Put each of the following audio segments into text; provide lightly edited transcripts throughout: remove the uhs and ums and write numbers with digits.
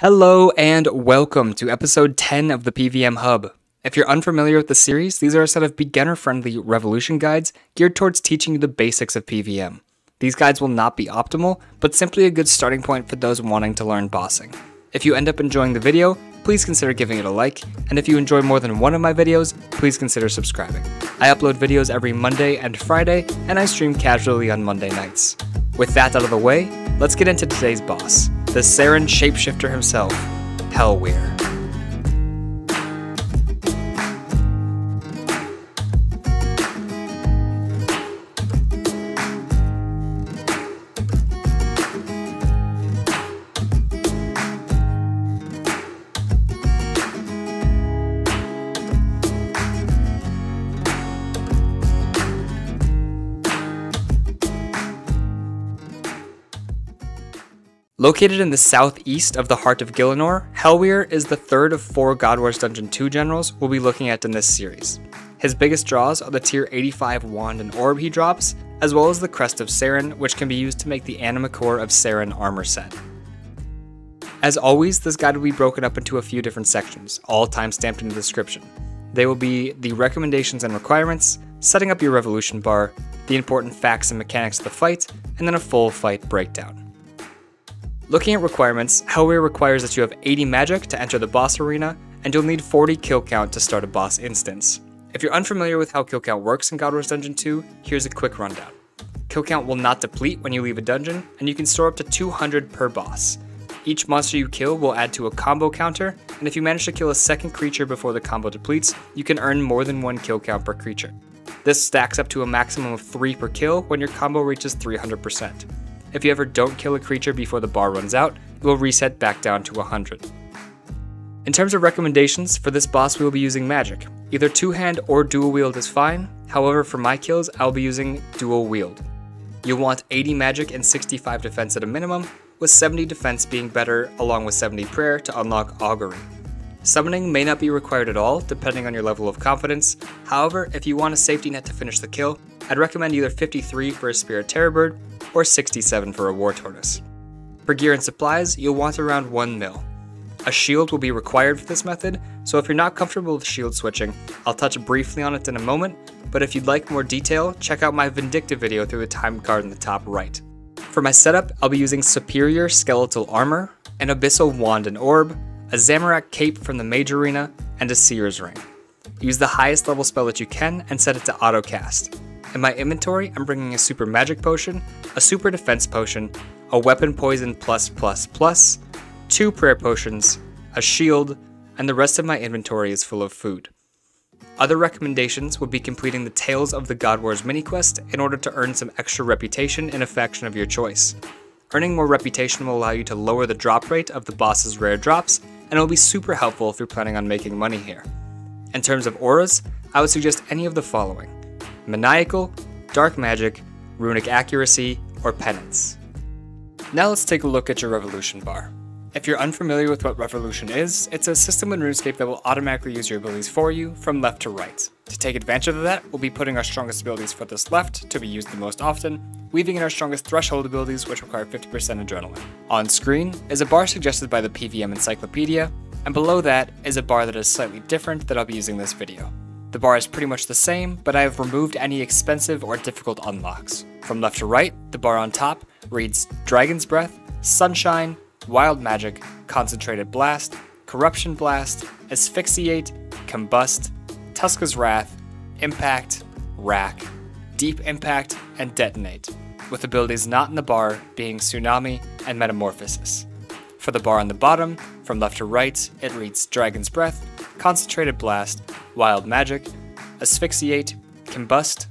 Hello and welcome to episode 10 of the PVM Hub. If you're unfamiliar with the series, these are a set of beginner-friendly Revolution guides geared towards teaching you the basics of PVM. These guides will not be optimal, but simply a good starting point for those wanting to learn bossing. If you end up enjoying the video, please consider giving it a like, and if you enjoy more than one of my videos, please consider subscribing. I upload videos every Monday and Friday, and I stream casually on Monday nights. With that out of the way, let's get into today's boss, the Saren shapeshifter himself, Helwyr. Located in the southeast of the heart of Gilinor, Helwyr is the third of four God Wars Dungeon 2 generals we'll be looking at in this series. His biggest draws are the tier 85 wand and orb he drops, as well as the crest of Saren, which can be used to make the anima core of Saren armor set. As always, this guide will be broken up into a few different sections, all timestamped in the description. They will be the recommendations and requirements, setting up your revolution bar, the important facts and mechanics of the fight, and then a full fight breakdown. Looking at requirements, Helwyr requires that you have 80 magic to enter the boss arena, and you'll need 40 kill count to start a boss instance. If you're unfamiliar with how kill count works in God Wars Dungeon 2, here's a quick rundown. Kill count will not deplete when you leave a dungeon, and you can store up to 200 per boss. Each monster you kill will add to a combo counter, and if you manage to kill a second creature before the combo depletes, you can earn more than one kill count per creature. This stacks up to a maximum of 3 per kill when your combo reaches 300%. If you ever don't kill a creature before the bar runs out, it will reset back down to 100. In terms of recommendations, for this boss we will be using magic. Either two-hand or dual wield is fine, however for my kills I'll be using dual wield. You'll want 80 magic and 65 defense at a minimum, with 70 defense being better along with 70 prayer to unlock augury. Summoning may not be required at all, depending on your level of confidence. However, if you want a safety net to finish the kill, I'd recommend either 53 for a Spirit Terrorbird or 67 for a War Tortoise. For gear and supplies, you'll want around 1 mil. A shield will be required for this method, so if you're not comfortable with shield switching, I'll touch briefly on it in a moment, but if you'd like more detail, check out my Vindictive video through the time card in the top right. For my setup, I'll be using Superior Skeletal Armor, an Abyssal Wand and Orb, a Zamorak Cape from the Mage Arena, and a Seer's Ring. Use the highest level spell that you can and set it to autocast. In my inventory, I'm bringing a Super Magic Potion, a Super Defense Potion, a Weapon Poison +++, 2 Prayer Potions, a Shield, and the rest of my inventory is full of food. Other recommendations would be completing the Tales of the God Wars mini-quest in order to earn some extra reputation in a faction of your choice. Earning more reputation will allow you to lower the drop rate of the boss's rare drops, and it will be super helpful if you're planning on making money here. In terms of auras, I would suggest any of the following: Maniacal, Dark Magic, Runic Accuracy, or Penance. Now let's take a look at your Revolution bar. If you're unfamiliar with what Revolution is, it's a system in RuneScape that will automatically use your abilities for you from left to right. To take advantage of that, we'll be putting our strongest abilities for this left to be used the most often, weaving in our strongest threshold abilities which require 50% adrenaline. On screen is a bar suggested by the PVM Encyclopedia, and below that is a bar that is slightly different that I'll be using this video. The bar is pretty much the same, but I have removed any expensive or difficult unlocks. From left to right, the bar on top reads Dragon's Breath, Sunshine, Wild Magic, Concentrated Blast, Corruption Blast, Asphyxiate, Combust, Tuska's Wrath, Impact, Rack, Deep Impact, and Detonate, with abilities not in the bar being Tsunami and Metamorphosis. For the bar on the bottom, from left to right, it reads Dragon's Breath, Concentrated Blast, Wild Magic, Asphyxiate, Combust,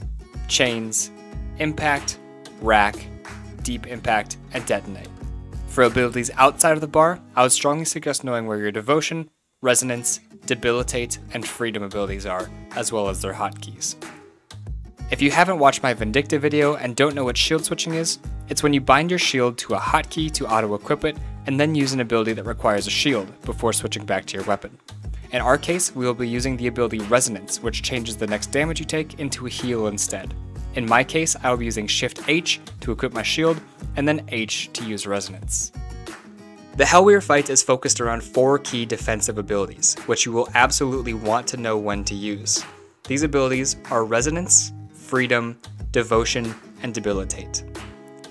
Chains, Impact, Rack, Deep Impact, and Detonate. For abilities outside of the bar, I would strongly suggest knowing where your Devotion, Resonance, Debilitate, and Freedom abilities are, as well as their hotkeys. If you haven't watched my Vindictive video and don't know what shield switching is, it's when you bind your shield to a hotkey to auto-equip it, and then use an ability that requires a shield before switching back to your weapon. In our case, we will be using the ability Resonance, which changes the next damage you take into a heal instead. In my case, I will be using Shift H to equip my shield, and then H to use Resonance. The Helwyr fight is focused around 4 key defensive abilities, which you will absolutely want to know when to use. These abilities are Resonance, Freedom, Devotion, and Debilitate.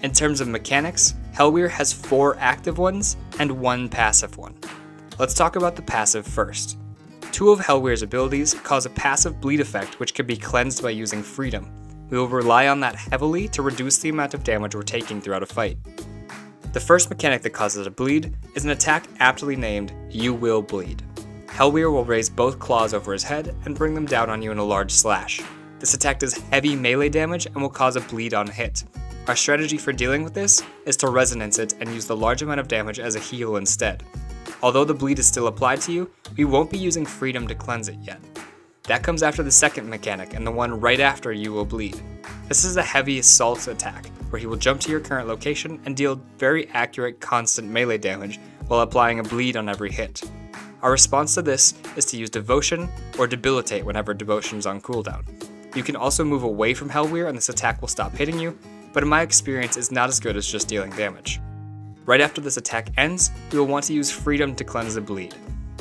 In terms of mechanics, Helwyr has 4 active ones and 1 passive one. Let's talk about the passive first. 2 of Helwyr's abilities cause a passive bleed effect which can be cleansed by using Freedom. We will rely on that heavily to reduce the amount of damage we're taking throughout a fight. The first mechanic that causes a bleed is an attack aptly named You Will Bleed. Helwyr will raise both claws over his head and bring them down on you in a large slash. This attack does heavy melee damage and will cause a bleed on hit. Our strategy for dealing with this is to resonance it and use the large amount of damage as a heal instead. Although the bleed is still applied to you, we won't be using Freedom to cleanse it yet. That comes after the second mechanic and the one right after You Will Bleed. This is a heavy assault attack, where he will jump to your current location and deal very accurate constant melee damage while applying a bleed on every hit. Our response to this is to use Devotion or Debilitate whenever Devotion's on cooldown. You can also move away from Helwyr and this attack will stop hitting you, but in my experience it's not as good as just dealing damage. Right after this attack ends, you will want to use Freedom to cleanse the bleed.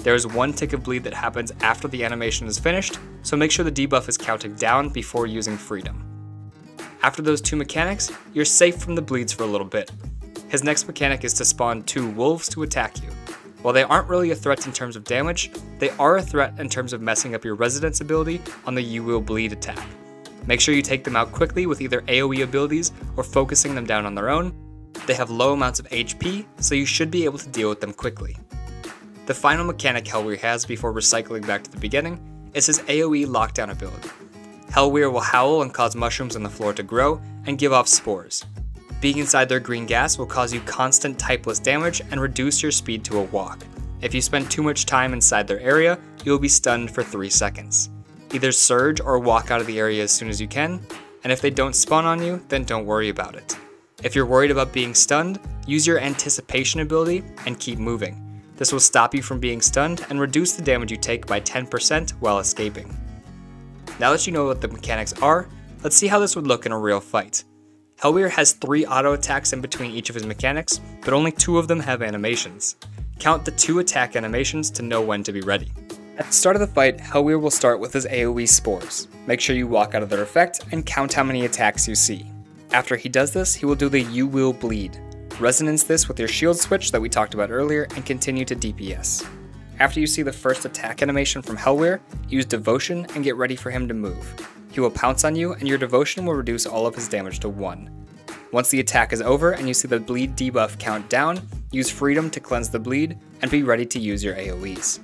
There is 1 tick of bleed that happens after the animation is finished, so make sure the debuff is counted down before using Freedom. After those 2 mechanics, you're safe from the bleeds for a little bit. His next mechanic is to spawn 2 wolves to attack you. While they aren't really a threat in terms of damage, they are a threat in terms of messing up your resonance ability on the You Will Bleed attack. Make sure you take them out quickly with either AoE abilities or focusing them down on their own. They have low amounts of HP, so you should be able to deal with them quickly. The final mechanic Helwyr has before recycling back to the beginning is his AoE lockdown ability. Helwyr will howl and cause mushrooms on the floor to grow and give off spores. Being inside their green gas will cause you constant typeless damage and reduce your speed to a walk. If you spend too much time inside their area, you will be stunned for 3 seconds. Either surge or walk out of the area as soon as you can, and if they don't spawn on you, then don't worry about it. If you're worried about being stunned, use your Anticipation ability and keep moving. This will stop you from being stunned and reduce the damage you take by 10% while escaping. Now that you know what the mechanics are, let's see how this would look in a real fight. Helwyr has 3 auto attacks in between each of his mechanics, but only 2 of them have animations. Count the 2 attack animations to know when to be ready. At the start of the fight, Helwyr will start with his AoE spores. Make sure you walk out of their effect and count how many attacks you see. After he does this, he will do the You Will Bleed. Resonance this with your shield switch that we talked about earlier and continue to DPS. After you see the first attack animation from Helwyr, use Devotion and get ready for him to move. He will pounce on you and your Devotion will reduce all of his damage to 1. Once the attack is over and you see the bleed debuff count down, use Freedom to cleanse the bleed and be ready to use your AoEs.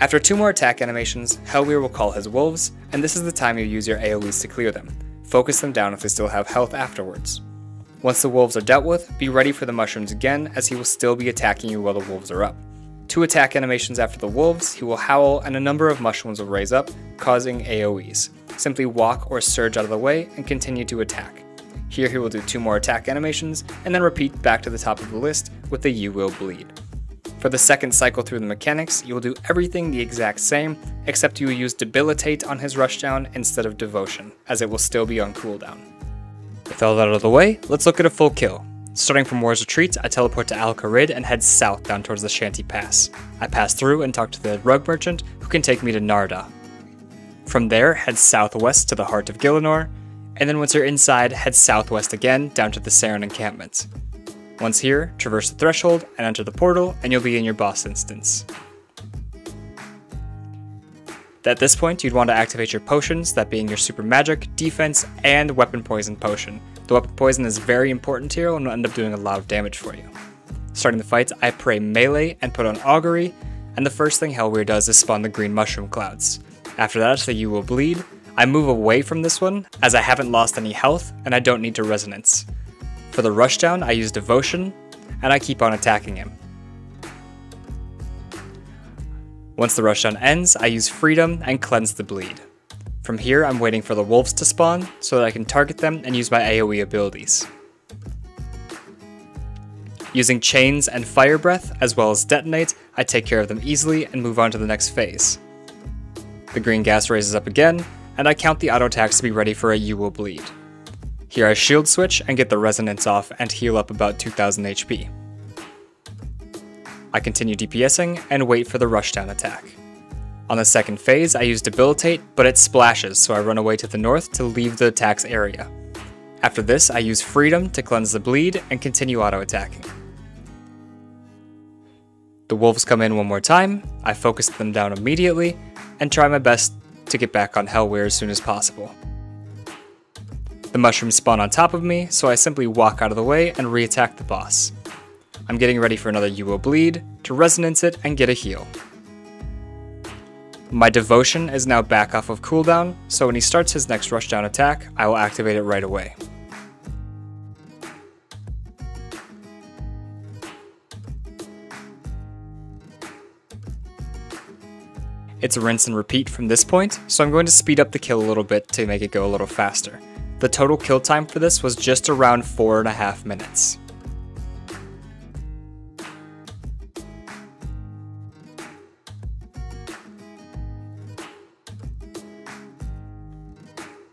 After 2 more attack animations, Helwyr will call his wolves, and this is the time you use your AoEs to clear them. Focus them down if they still have health afterwards. Once the wolves are dealt with, be ready for the mushrooms again as he will still be attacking you while the wolves are up. 2 attack animations after the wolves, he will howl and a number of mushrooms will raise up, causing AoEs. Simply walk or surge out of the way and continue to attack. Here he will do 2 more attack animations and then repeat back to the top of the list with the You Will Bleed. For the second cycle through the mechanics, you will do everything the exact same, except you will use Debilitate on his rushdown instead of Devotion, as it will still be on cooldown. With all that out of the way, let's look at a full kill. Starting from War's Retreat, I teleport to Al Kharid and head south down towards the Shanty Pass. I pass through and talk to the Rug Merchant, who can take me to Narda. From there, head southwest to the heart of Gilinor, and then once you're inside, head southwest again down to the Saren encampment. Once here, traverse the threshold and enter the portal, and you'll be in your boss instance. At this point, you'd want to activate your potions, that being your super magic, defense, and weapon poison potion. The weapon poison is very important here and will end up doing a lot of damage for you. Starting the fight, I pray melee and put on augury, and the first thing Helwyr does is spawn the green mushroom clouds. After that, so You Will Bleed. I move away from this one, as I haven't lost any health, and I don't need to resonance. For the rushdown, I use Devotion, and I keep on attacking him. Once the rushdown ends, I use Freedom and cleanse the bleed. From here, I'm waiting for the wolves to spawn so that I can target them and use my AoE abilities. Using Chains and Fire Breath, as well as Detonate, I take care of them easily and move on to the next phase. The green gas raises up again, and I count the auto attacks to be ready for a You Will Bleed. Here I shield switch and get the resonance off and heal up about 2000 HP. I continue DPSing and wait for the rushdown attack. On the second phase, I use Debilitate, but it splashes, so I run away to the north to leave the attack's area. After this, I use Freedom to cleanse the bleed and continue auto-attacking. The wolves come in one more time, I focus them down immediately, and try my best to get back on Helwyr as soon as possible. The mushrooms spawn on top of me, so I simply walk out of the way and re-attack the boss. I'm getting ready for another UO bleed, to resonance it and get a heal. My Devotion is now back off of cooldown, so when he starts his next rushdown attack, I will activate it right away. It's a rinse and repeat from this point, so I'm going to speed up the kill a little bit to make it go a little faster. The total kill time for this was just around 4.5 minutes.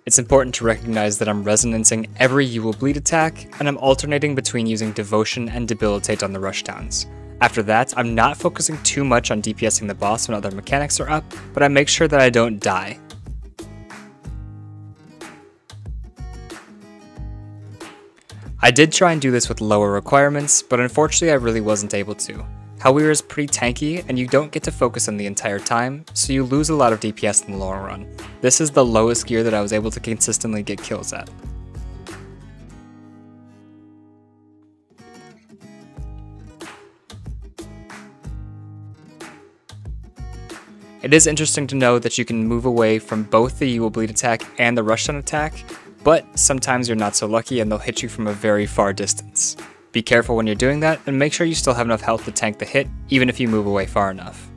It's important to recognize that I'm resonancing every UO bleed attack, and I'm alternating between using Devotion and Debilitate on the rushdowns. After that, I'm not focusing too much on DPSing the boss when other mechanics are up, but I make sure that I don't die. I did try and do this with lower requirements, but unfortunately I really wasn't able to. Helwyr is pretty tanky, and you don't get to focus on the entire time, so you lose a lot of DPS in the long run. This is the lowest gear that I was able to consistently get kills at. It is interesting to know that you can move away from both the UO bleed attack and the rushdown attack, but sometimes you're not so lucky and they'll hit you from a very far distance. Be careful when you're doing that, and make sure you still have enough health to tank the hit, even if you move away far enough.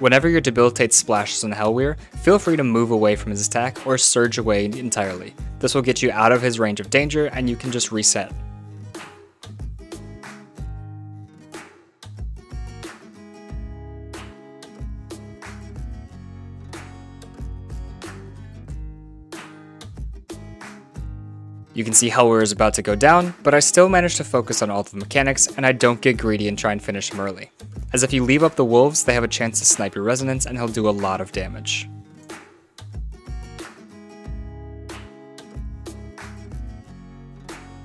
Whenever your Debilitate splashes on Helwyr, feel free to move away from his attack or surge away entirely. This will get you out of his range of danger and you can just reset. You can see Helwyr is about to go down, but I still manage to focus on all the mechanics and I don't get greedy and try and finish him early. As if you leave up the wolves, they have a chance to snipe your resonance and he'll do a lot of damage.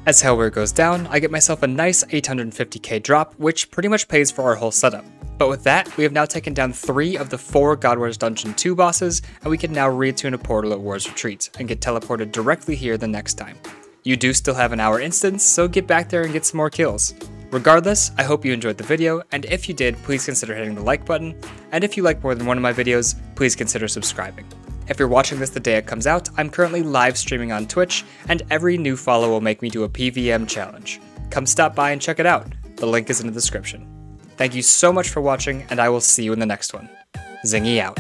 As Helwyr goes down, I get myself a nice 850k drop, which pretty much pays for our whole setup. But with that, we have now taken down 3 of the 4 God Wars Dungeon 2 bosses, and we can now reattune a portal at War's Retreat, and get teleported directly here the next time. You do still have an hour instance, so get back there and get some more kills. Regardless, I hope you enjoyed the video, and if you did, please consider hitting the like button, and if you like more than one of my videos, please consider subscribing. If you're watching this the day it comes out, I'm currently live streaming on Twitch, and every new follow will make me do a PVM challenge. Come stop by and check it out, the link is in the description. Thank you so much for watching, and I will see you in the next one. Zingy out.